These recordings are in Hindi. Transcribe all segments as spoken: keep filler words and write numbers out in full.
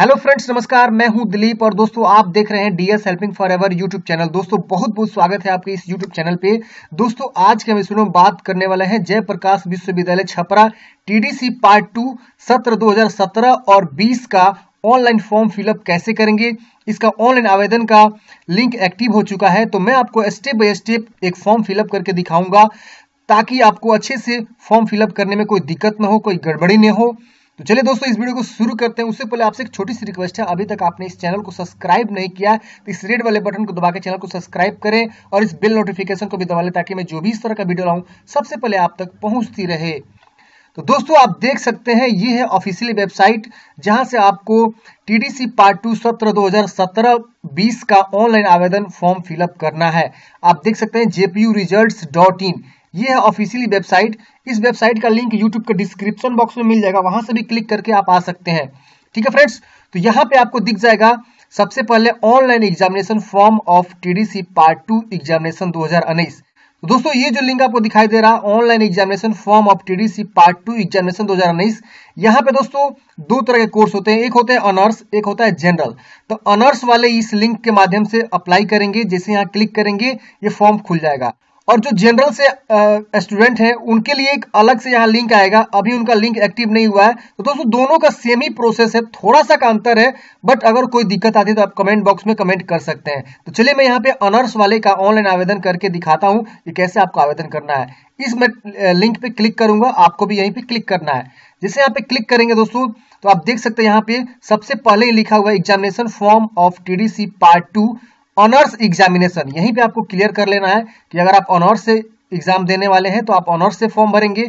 हेलो फ्रेंड्स, नमस्कार। मैं हूं दिलीप और दोस्तों आप देख रहे हैं DS helping forever YouTube channel. दोस्तों बहुत बहुत स्वागत है आपके इस यूट्यूब चैनल पे। दोस्तों आज के हम इस वीडियो में बात करने वाले हैं जयप्रकाश विश्वविद्यालय छपरा टीडीसी पार्ट टू सत्र दो हज़ार सत्रह और बीस का ऑनलाइन फॉर्म फिलअप कैसे करेंगे। इसका ऑनलाइन आवेदन का लिंक एक्टिव हो चुका है, तो मैं आपको स्टेप बाय स्टेप एक फॉर्म फिलअप करके दिखाऊंगा ताकि आपको अच्छे से फॉर्म फिलअप करने में कोई दिक्कत ना हो, कोई गड़बड़ी ना हो। तो चलिए दोस्तों इस वीडियो को शुरू करते हैं। उससे पहले आपसे एक छोटी सी रिक्वेस्ट है, अभी तक आपने इस चैनल को सब्सक्राइब नहीं किया तो इस रेड वाले बटन को दबा के चैनल को सब्सक्राइब करें और इस बेल नोटिफिकेशन को भी दबा लें ताकि मैं जो भी इस तरह का वीडियो लाऊं सबसे पहले आप तक पहुंचती रहे। तो दोस्तों आप देख सकते हैं ये है ऑफिशियल वेबसाइट जहां से आपको टीडीसी पार्ट टू सत्र दो हजार सत्रह बीस का ऑनलाइन आवेदन फॉर्म फिलअप करना है। आप देख सकते हैं जेपीयू रिजल्ट डॉट इन, ये है ऑफिशियली वेबसाइट। इस वेबसाइट का लिंक यूट्यूब के डिस्क्रिप्शन बॉक्स में मिल जाएगा, वहां से भी क्लिक करके आप आ सकते हैं। ठीक है फ्रेंड्स, तो यहाँ पे आपको दिख जाएगा सबसे पहले online examination form of TDC part two examination दो हज़ार उन्नीस। दोस्तों ये जो लिंक आपको दिखाई दे रहा है online examination form of TDC part two examination दो हज़ार उन्नीस, यहाँ पे दोस्तों दो तरह के कोर्स होते हैं, एक होता है ऑनर्स, एक होता है जनरल। तो ऑनर्स वाले इस लिंक के माध्यम से अप्लाई करेंगे, जैसे यहाँ क्लिक करेंगे ये फॉर्म खुल जाएगा। और जो जनरल से स्टूडेंट हैं उनके लिए एक अलग से यहाँ लिंक आएगा, अभी उनका लिंक एक्टिव नहीं हुआ है। तो दोस्तों दोनों का सेम ही प्रोसेस है, थोड़ा सा का अंतर है, बट अगर कोई दिक्कत आती है तो आप कमेंट बॉक्स में कमेंट कर सकते हैं। तो चलिए मैं यहाँ पे ऑनर्स वाले का ऑनलाइन आवेदन करके दिखाता हूँ कि कैसे आपको आवेदन करना है। इस मैं लिंक पे क्लिक करूंगा, आपको भी यहीं पे क्लिक करना है। जैसे यहाँ पे क्लिक करेंगे दोस्तों तो आप देख सकते हैं यहाँ पे सबसे पहले ही लिखा हुआ है examination form of TDC part two honours examination. यहीं पे आपको क्लियर कर लेना है कि अगर आप ऑनर्स से एग्जाम देने वाले हैं तो आप ऑनर्स से फॉर्म भरेंगे।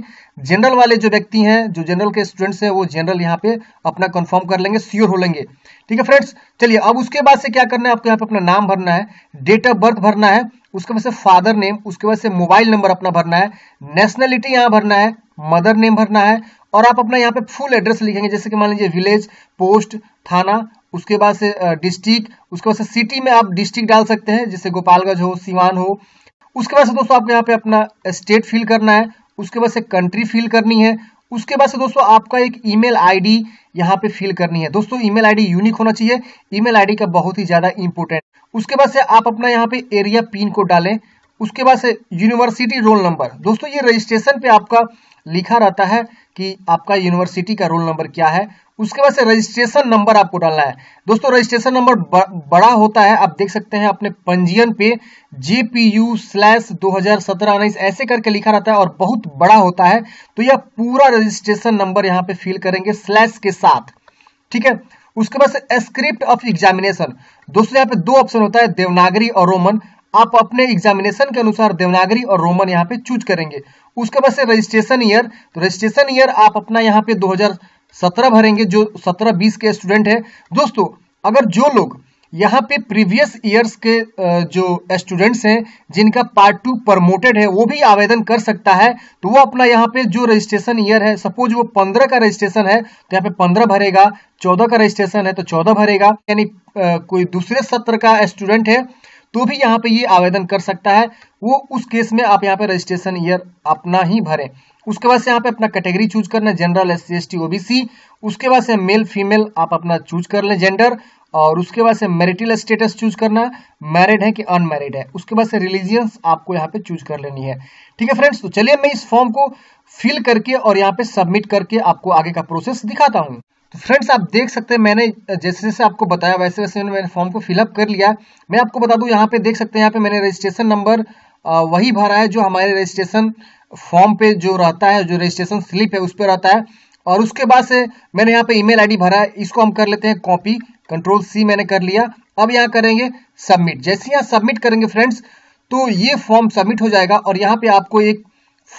जनरल वाले जो व्यक्ति हैं, जो जनरल के स्टूडेंट्स हैं, वो जनरल यहाँ पे अपना कंफर्म कर लेंगे, श्योर हो लेंगे। ठीक है फ्रेंड्स, चलिए अब उसके बाद से क्या करना है, आपको यहाँ पे अपना नाम भरना है, डेट ऑफ बर्थ भरना है, उसके बाद से फादर नेम, उसके बाद से मोबाइल नंबर अपना भरना है, नेशनलिटी यहाँ भरना है, मदर नेम भरना है और आप अपना यहाँ पे फुल एड्रेस लिखेंगे, जैसे कि मान लीजिए विलेज, पोस्ट, थाना, उसके बाद से डिस्ट्रिक्ट, उसके बाद से सिटी में आप डिस्ट्रिक्ट डाल सकते हैं जैसे गोपालगंज हो, सीवान हो। उसके बाद से दोस्तों आपको यहाँ पे अपना स्टेट फिल करना है, उसके बाद से कंट्री फिल करनी है, उसके बाद से दोस्तों आपका एक ईमेल आईडी यहाँ पे फिल करनी है। दोस्तों ईमेल आईडी यूनिक होना चाहिए, ईमेल आईडी का बहुत ही ज्यादा इंपॉर्टेंट। उसके बाद से आप अपना यहाँ पे एरिया पिन कोड डालें, उसके बाद से यूनिवर्सिटी रोल नंबर। दोस्तों ये रजिस्ट्रेशन पे आपका लिखा रहता है कि आपका यूनिवर्सिटी का रोल नंबर क्या है। उसके बाद से रजिस्ट्रेशन नंबर आपको डालना है। दोस्तों रजिस्ट्रेशन नंबर बड़ा होता है, आप देख सकते हैं अपने पंजीयन पे जेपीयू स्लैश दो हजार सत्रह उन्नीस ऐसे करके लिखा रहता है और बहुत बड़ा होता है। तो यह पूरा रजिस्ट्रेशन नंबर यहाँ पे फिल करेंगे स्लैश के साथ। ठीक है, उसके बाद से स्क्रिप्ट ऑफ एग्जामिनेशन। दोस्तों यहाँ पे दो ऑप्शन होता है, देवनागरी और रोमन। आप अपने एग्जामिनेशन के अनुसार देवनागरी और रोमन यहाँ पे चूज करेंगे। उसके बाद से रजिस्ट्रेशन ईयर, तो रजिस्ट्रेशन ईयर आप अपना यहाँ पे दो हज़ार सत्रह भरेंगे जो सत्रह बीस के स्टूडेंट है। दोस्तों अगर जो लोग यहाँ पे प्रीवियस ईयर्स के जो स्टूडेंट्स हैं जिनका पार्ट टू प्रमोटेड है वो भी आवेदन कर सकता है, तो वो अपना यहाँ पे जो रजिस्ट्रेशन ईयर है, सपोज वो पंद्रह का रजिस्ट्रेशन है तो यहाँ पे पंद्रह भरेगा, चौदह का रजिस्ट्रेशन है तो चौदह भरेगा। यानी कोई दूसरे सत्र का स्टूडेंट है तो भी यहाँ पे ये आवेदन कर सकता है, वो उस केस में आप यहाँ पे रजिस्ट्रेशन ईयर अपना ही भरें। उसके बाद से यहाँ पे अपना कैटेगरी चूज करना है, general, S C, S T, OBC. उसके बाद से मेल, फीमेल आप अपना चूज कर लें, जेंडर। और उसके बाद से मैरिटल स्टेटस चूज करना, मैरिड है कि अनमैरिड है। उसके बाद से रिलीजियंस आपको यहाँ पे चूज कर लेनी है। ठीक है फ्रेंड्स, तो चलिए मैं इस फॉर्म को फिल करके और यहाँ पे सबमिट करके आपको आगे का प्रोसेस दिखाता हूँ। तो फ्रेंड्स आप देख सकते हैं मैंने जैसे जैसे आपको बताया वैसे वैसे मैंने फॉर्म को फिलअप कर लिया। मैं आपको बता दूं यहाँ पे देख सकते हैं यहाँ पे मैंने रजिस्ट्रेशन नंबर वही भरा है जो हमारे रजिस्ट्रेशन फॉर्म पे जो रहता है, जो रजिस्ट्रेशन स्लिप है उस पर रहता है। और उसके बाद से मैंने यहाँ पे ईमेल आईडी भरा है, इसको हम कर लेते हैं कॉपी, कंट्रोल सी मैंने कर लिया। अब यहाँ करेंगे सबमिट। जैसे यहाँ सबमिट करेंगे फ्रेंड्स तो ये फॉर्म सबमिट हो जाएगा और यहाँ पे आपको एक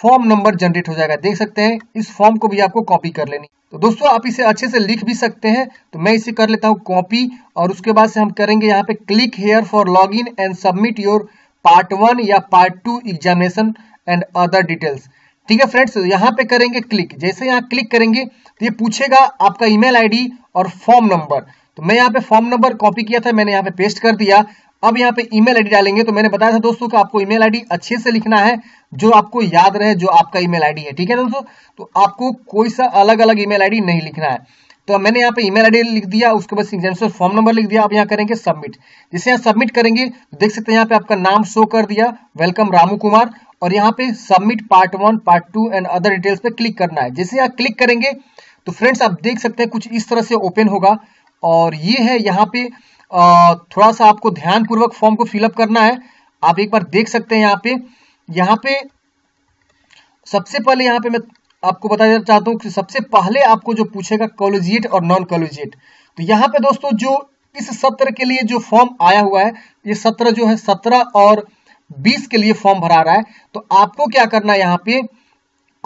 फॉर्म नंबर जनरेट हो जाएगा, देख सकते हैं। इस फॉर्म को भी आपको कॉपी कर लेनी। तो दोस्तों आप इसे अच्छे से लिख भी सकते हैं, तो मैं इसे कर लेता हूं कॉपी। और उसके बाद से हम करेंगे यहाँ पे click here for login and submit your part one या part two examination and other details. ठीक है फ्रेंड्स, तो यहाँ पे करेंगे क्लिक। जैसे यहाँ क्लिक करेंगे तो ये पूछेगा आपका ईमेल आईडी और फॉर्म नंबर। तो मैं यहाँ पे फॉर्म नंबर कॉपी किया था, मैंने यहाँ पे पेस्ट कर दिया। अब यहाँ पे ईमेल आईडी डालेंगे। तो मैंने बताया था दोस्तों कि आपको ईमेल आईडी अच्छे से लिखना है जो आपको याद रहे, जो आपका ईमेल आईडी है। ठीक है दोस्तों, तो आपको कोई सा अलग अलग ईमेल आईडी नहीं लिखना है। तो मैंने यहाँ पे ईमेल आईडी लिख दिया, उसके बाद सिग्नेचर फॉर्म नंबर लिख दिया। आप यहाँ करेंगे सबमिट। जैसे यहाँ सबमिट करेंगे देख सकते हैं यहाँ पे आपका नाम शो कर दिया, वेलकम रामू कुमार, और यहाँ पे submit part one, part two and other details पे क्लिक करना है। जैसे यहाँ क्लिक करेंगे तो फ्रेंड्स आप देख सकते हैं कुछ इस तरह से ओपन होगा। और ये है यहाँ पे थोड़ा सा आपको ध्यानपूर्वक फॉर्म को फिलअप करना है। आप एक बार देख सकते हैं यहाँ पे यहाँ पे सबसे पहले यहाँ पे मैं आपको बताना चाहता हूँ कि सबसे पहले आपको जो पूछेगा कॉलेजिएट और नॉन कॉलेजिएट। तो यहाँ पे दोस्तों जो इस सत्र के लिए जो फॉर्म आया हुआ है, ये सत्र जो है सत्रह और बीस के लिए फॉर्म भरा रहा है, तो आपको क्या करना है यहाँ पे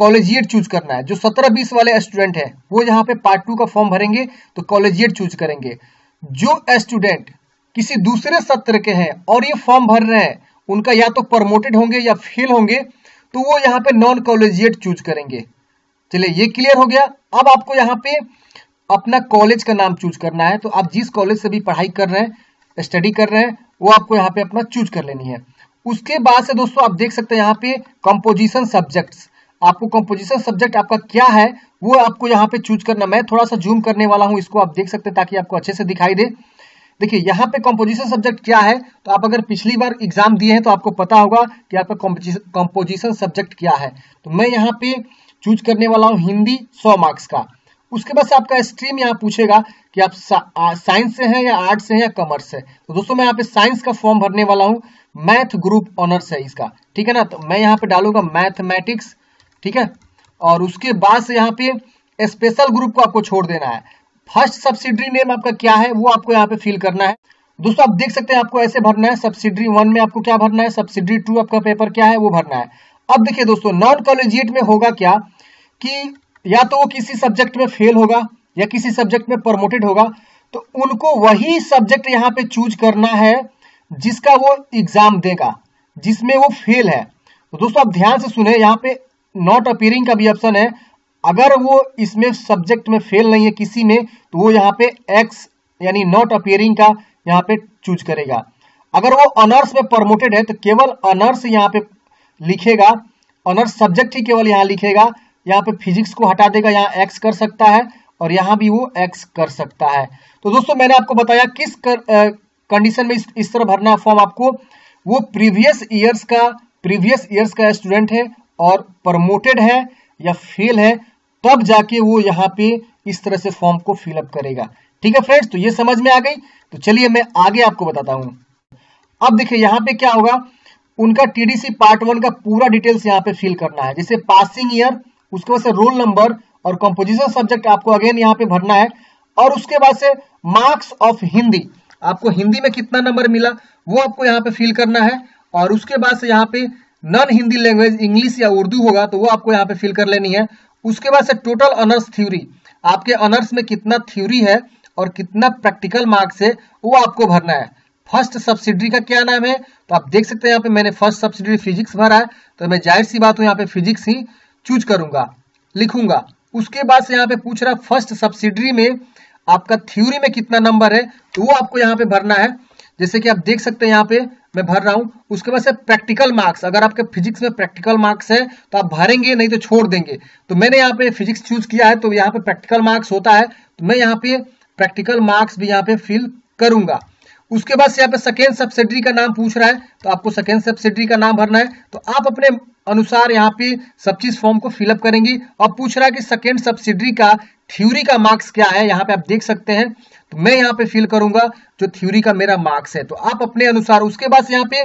कॉलेजिएट चूज करना है। जो सत्रह बीस वाले स्टूडेंट है वो यहाँ पे पार्ट टू का फॉर्म भरेंगे तो कॉलेजिएट चूज करेंगे। जो स्टूडेंट किसी दूसरे सत्र के हैं और ये फॉर्म भर रहे हैं, उनका या तो प्रमोटेड होंगे या फेल होंगे, तो वो यहाँ पे नॉन कॉलेजिएट चूज करेंगे। चलिए ये क्लियर हो गया। अब आपको यहाँ पे अपना कॉलेज का नाम चूज करना है। तो आप जिस कॉलेज से भी पढ़ाई कर रहे हैं, स्टडी कर रहे हैं, वो आपको यहाँ पे अपना चूज कर लेनी है। उसके बाद से दोस्तों आप देख सकते हैं यहाँ पे कंपोजिशन सब्जेक्ट्स, आपको कंपोजिशन सब्जेक्ट आपका क्या है वो आपको यहाँ पे चूज करना। मैं थोड़ा सा जूम करने वाला हूँ, इसको आप देख सकते हैं ताकि आपको अच्छे से दिखाई दे। देखिए यहाँ पे कंपोजिशन सब्जेक्ट क्या है, तो आप अगर पिछली बार एग्जाम दिए हैं तो आपको पता होगा कि आपका कंपोजिशन सब्जेक्ट क्या है। तो मैं यहाँ पे चूज करने वाला हूँ हिंदी सौ मार्क्स का। उसके बाद आपका स्ट्रीम यहाँ पूछेगा कि आप साइंस से हैं या आर्ट से हैं या कॉमर्स से। तो दोस्तों मैं यहाँ पे साइंस का फॉर्म भरने वाला हूँ, मैथ ग्रुप ऑनर्स है इसका, ठीक है ना। तो मैं यहाँ पे डालूंगा मैथमेटिक्स, ठीक है। और उसके बाद से यहाँ पे स्पेशल ग्रुप को आपको छोड़ देना है। फर्स्ट सब्सिडरी नेम आपका क्या है वो आपको यहाँ पे फिल करना है। दोस्तों आप देख सकते हैं आपको ऐसे भरना है। सब्सिडरी वन में आपको क्या भरना है, सब्सिडरी टू आपका पेपर क्या है वो भरना है। अब देखिए दोस्तों नॉन कॉलेजिएट में होगा क्या कि या तो वो किसी सब्जेक्ट में फेल होगा या किसी सब्जेक्ट में प्रमोटेड होगा, तो उनको वही सब्जेक्ट यहाँ पे चूज करना है जिसका वो एग्जाम देगा, जिसमें वो फेल है। तो दोस्तों आप ध्यान से सुने, यहाँ पे नॉट अपीयरिंग का भी ऑप्शन है। अगर वो इसमें सब्जेक्ट में फेल नहीं है किसी में, तो वो यहाँ पे एक्स यानी नॉट अपीयरिंग का यहाँ पे चूज करेगा। अगर वो ऑनर्स में प्रमोटेड है तो केवल ऑनर्स यहाँ पे लिखेगा, ऑनर्स सब्जेक्ट ही केवल यहाँ लिखेगा। यहाँ पे फिजिक्स को हटा देगा, यहाँ एक्स कर सकता है और यहाँ भी वो एक्स कर सकता है। तो दोस्तों मैंने आपको बताया किस कंडीशन में इस, इस तरह भरना फॉर्म आपको। वो प्रीवियस ईयर्स का प्रीवियस ईयर्स का स्टूडेंट है और प्रमोटेड है या फेल है, तब जाके वो यहाँ पे इस तरह से फॉर्म को फिलअप करेगा। ठीक है फ्रेंड्स, तो ये समझ में आ गई। तो चलिए मैं आगे आपको बताता हूँ। अब देखिए यहाँ पे क्या होगा, उनका टीडीसी पार्ट वन का पूरा डिटेल्स यहाँ पे फिल करना है। जैसे पासिंग ईयर, उसके बाद से रोल नंबर और कंपोजिशन सब्जेक्ट आपको अगेन यहाँ पे भरना है। और उसके बाद से मार्क्स ऑफ हिंदी, आपको हिंदी में कितना नंबर मिला वो आपको यहाँ पे फिल करना है। और उसके बाद से यहाँ पे नॉन हिंदी लैंग्वेज इंग्लिश या उर्दू होगा तो वो आपको यहाँ पे फिल कर लेनी है। उसके बाद से टोटल ऑनर्स थ्योरी, आपके ऑनर्स में कितना थ्योरी है और कितना प्रैक्टिकल मार्क्स है वो आपको भरना है। फर्स्ट सब्सिडरी का क्या नाम है, तो आप देख सकते हैं यहाँ पे मैंने फर्स्ट सब्सिडरी फिजिक्स भरा है, तो मैं जाहिर सी बात हूँ यहाँ पे फिजिक्स ही चूज करूंगा, लिखूंगा। उसके बाद से यहाँ पे पूछ रहा फर्स्ट सब्सिडरी में आपका थ्योरी में कितना नंबर है, तो वो आपको यहाँ पे भरना है। जैसे कि आप देख सकते हैं यहाँ पे मैं भर रहा हूँ। उसके बाद से प्रैक्टिकल मार्क्स, अगर आपके फिजिक्स में प्रैक्टिकल मार्क्स है तो आप भरेंगे, नहीं तो छोड़ देंगे। तो मैंने यहाँ पे फिजिक्स चूज किया है तो यहाँ पे प्रैक्टिकल मार्क्स होता है, तो मैं यहाँ पे प्रैक्टिकल मार्क्स भी यहाँ पे फिल करूंगा। उसके बाद से यहाँ पे सेकेंड सब्सिडरी का नाम पूछ रहा है, तो आपको सेकेंड सब्सिडरी का नाम भरना है। तो आप अपने अनुसार यहाँ पे सब चीज फॉर्म को फिलअप करेंगे। और पूछ रहा है कि सेकेंड सब्सिडरी का थ्योरी का मार्क्स क्या है, यहाँ पे आप देख सकते हैं। तो मैं यहाँ पे फिल करूंगा जो थ्योरी का मेरा मार्क्स है, तो आप अपने अनुसार। उसके बाद यहाँ पे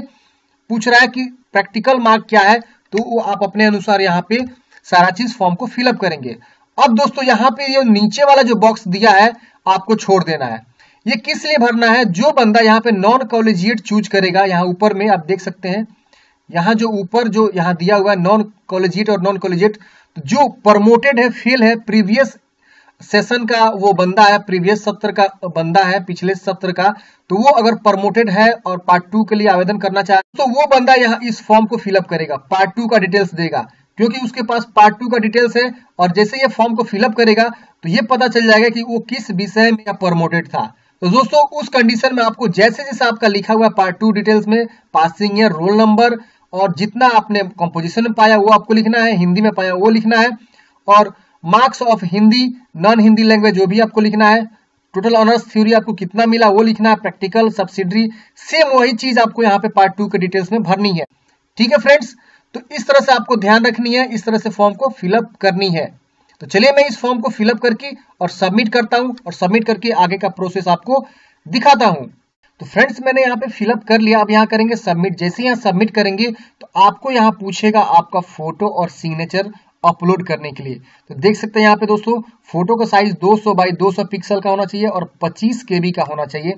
पूछ रहा है कि प्रैक्टिकल मार्क क्या है, तो वो आप अपने अनुसार यहाँ पे सारा चीज फॉर्म को फिलअप करेंगे। अब दोस्तों यहाँ पे ये नीचे वाला जो बॉक्स दिया है आपको छोड़ देना है। ये किस लिए भरना है, जो बंदा यहाँ पे नॉन कॉलेजिएट चूज करेगा, यहाँ ऊपर में आप देख सकते हैं, यहाँ जो ऊपर जो यहाँ दिया हुआ है नॉन कॉलेजिएट और नॉन कॉलेजिएट, जो प्रमोटेड है, फेल है, प्रीवियस सेशन का वो बंदा है, प्रीवियस सत्र का बंदा है, पिछले सत्र का, तो वो अगर प्रमोटेड है और पार्ट टू के लिए आवेदन करना चाहे तो वो बंदा यहाँ इस फॉर्म को फिलअप करेगा, पार्ट टू का डिटेल्स देगा, क्योंकि उसके पास पार्ट टू का डिटेल्स है। और जैसे ये फॉर्म को फिलअप करेगा तो ये पता चल जाएगा कि वो किस विषय में प्रमोटेड था। तो दोस्तों उस कंडीशन में आपको जैसे जैसे आपका लिखा हुआ पार्ट टू डिटेल्स में पासिंग ईयर, रोल नंबर और जितना आपने कंपोजिशन में पाया वो आपको लिखना है, हिंदी में पाया वो लिखना है। और marks of Hindi non Hindi language जो भी आपको लिखना है, टोटल ऑनर्स थ्योरी आपको कितना मिला वो लिखना है, प्रैक्टिकल सब्सिडरी सेम वही चीज आपको यहाँ पे पार्ट टू के डिटेल्स में भरनी है। ठीक है फ्रेंड्स, तो इस तरह से आपको ध्यान रखनी है, इस तरह से फॉर्म को फिलअप करनी है। तो चलिए मैं इस फॉर्म को फिलअप करके और सबमिट करता हूँ और सबमिट करके आगे का प्रोसेस आपको दिखाता हूँ। तो फ्रेंड्स मैंने यहाँ पे फिलअप कर लिया, अब यहाँ करेंगे सबमिट। जैसे यहाँ सबमिट करेंगे तो आपको यहाँ पूछेगा आपका फोटो और सिग्नेचर अपलोड करने के लिए। तो देख सकते हैं यहाँ पे दोस्तों फोटो का साइज दो सौ बाई दो सौ पिक्सल का होना चाहिए और पच्चीस केबी का होना चाहिए,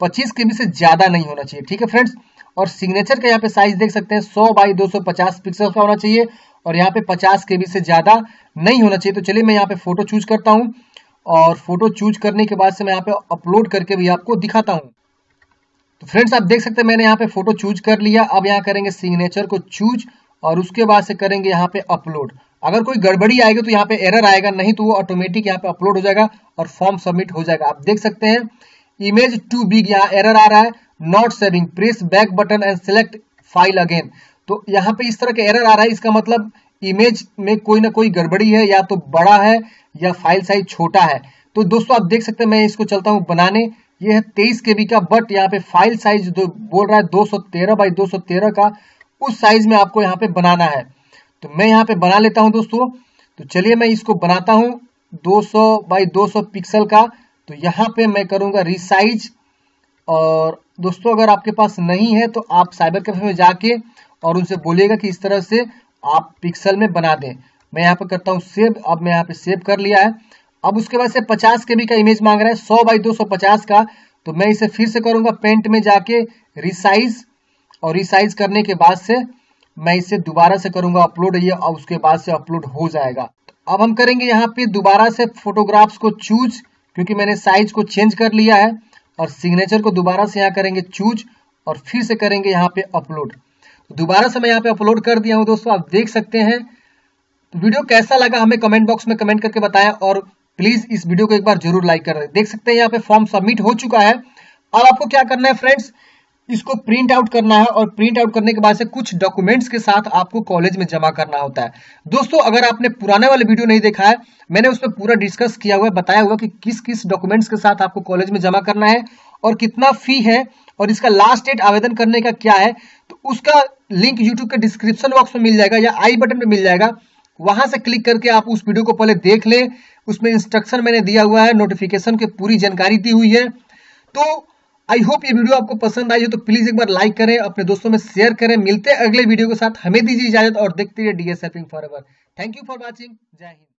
पच्चीस केबी से ज्यादा नहीं होना चाहिए। ठीक है फ्रेंड्स, और सिग्नेचर का यहाँ पे साइज देख सकते हैं सौ बाई दो सौ पचास पिक्सल का होना चाहिए और यहाँ पे पचास केबी से ज्यादा नहीं होना चाहिए। तो चलिए मैं यहाँ पे फोटो चूज करता हूँ और फोटो चूज करने के बाद से मैं यहाँ पे अपलोड करके भी आपको दिखाता हूँ। तो फ्रेंड्स आप देख सकते हैं मैंने यहाँ पे फोटो चूज कर लिया, अब यहाँ करेंगे सिग्नेचर को चूज और उसके बाद से करेंगे यहाँ पे अपलोड। अगर कोई गड़बड़ी आएगी तो यहाँ पे एरर आएगा, नहीं तो वो ऑटोमेटिक यहाँ पे अपलोड हो जाएगा और फॉर्म सबमिट हो जाएगा। आप देख सकते हैं इमेज टू बिग यहाँ एरर आ रहा है, not saving, press back button and select file again. तो यहाँ पे इस तरह के एरर आ रहा है, इसका मतलब इमेज में कोई ना कोई गड़बड़ी है, या तो बड़ा है या फाइल साइज छोटा है। तो दोस्तों आप देख सकते हैं मैं इसको चलता हूँ बनाने, ये है तेईस केबी का बट यहाँ पे फाइल साइज जो बोल रहा है दो सौ तेरह बाई दो सौ तेरह का, उस साइज में आपको यहाँ पे बनाना है। तो मैं यहाँ पे बना लेता हूँ दोस्तों। तो चलिए मैं इसको बनाता हूँ दो सौ बाई दो सौ पिक्सल का। तो यहाँ पे मैं करूँगा रिसाइज, और दोस्तों अगर आपके पास नहीं है तो आप साइबर कैफे में जाके और उनसे बोलिएगा कि इस तरह से आप पिक्सल में बना दें। मैं यहाँ पे करता हूँ सेव, अब मैं यहाँ पे सेव कर लिया है। अब उसके बाद से पचास केबी का इमेज मांग रहा है सौ बाई दो सौ पचास का, तो मैं इसे फिर से करूँगा पेंट में जाके रिसाइज, और रिसाइज करने के बाद से मैं इसे दोबारा से करूंगा अपलोड, ये और उसके बाद से अपलोड हो जाएगा। तो अब हम करेंगे यहाँ पे दोबारा से फोटोग्राफ्स को चूज, क्योंकि मैंने साइज को चेंज कर लिया है, और सिग्नेचर को दोबारा से यहाँ करेंगे चूज और फिर से करेंगे यहाँ पे अपलोड। दोबारा से मैं यहाँ पे अपलोड कर दिया हूँ दोस्तों, आप देख सकते हैं। तो वीडियो कैसा लगा हमें कमेंट बॉक्स में कमेंट करके बताएं और प्लीज इस वीडियो को एक बार जरूर लाइक कर दें। देख सकते हैं यहाँ पे फॉर्म सबमिट हो चुका है। अब आपको क्या करना है फ्रेंड्स, इसको प्रिंट आउट करना है और प्रिंट आउट करने के बाद से कुछ डॉक्यूमेंट्स के साथ आपको कॉलेज में जमा करना होता है। दोस्तों अगर आपने पुराने वाले वीडियो नहीं देखा है, मैंने उसमें पूरा डिस्कस किया हुआ है, बताया हुआ कि किस किस डॉक्यूमेंट्स के साथ आपको कॉलेज में जमा करना है और कितना फी है और इसका लास्ट डेट आवेदन करने का क्या है। तो उसका लिंक यूट्यूब के डिस्क्रिप्शन बॉक्स में मिल जाएगा या आई बटन में मिल जाएगा, वहां से क्लिक करके आप उस वीडियो को पहले देख लें। उसमें इंस्ट्रक्शन मैंने दिया हुआ है, नोटिफिकेशन की पूरी जानकारी दी हुई है। तो आई होप ये वीडियो आपको पसंद आई हो तो प्लीज एक बार लाइक करें, अपने दोस्तों में शेयर करें। मिलते हैं अगले वीडियो के साथ, हमें दीजिए इजाजत और देखते रहिए D S helping forever. Thank you for watching, जय हिंद।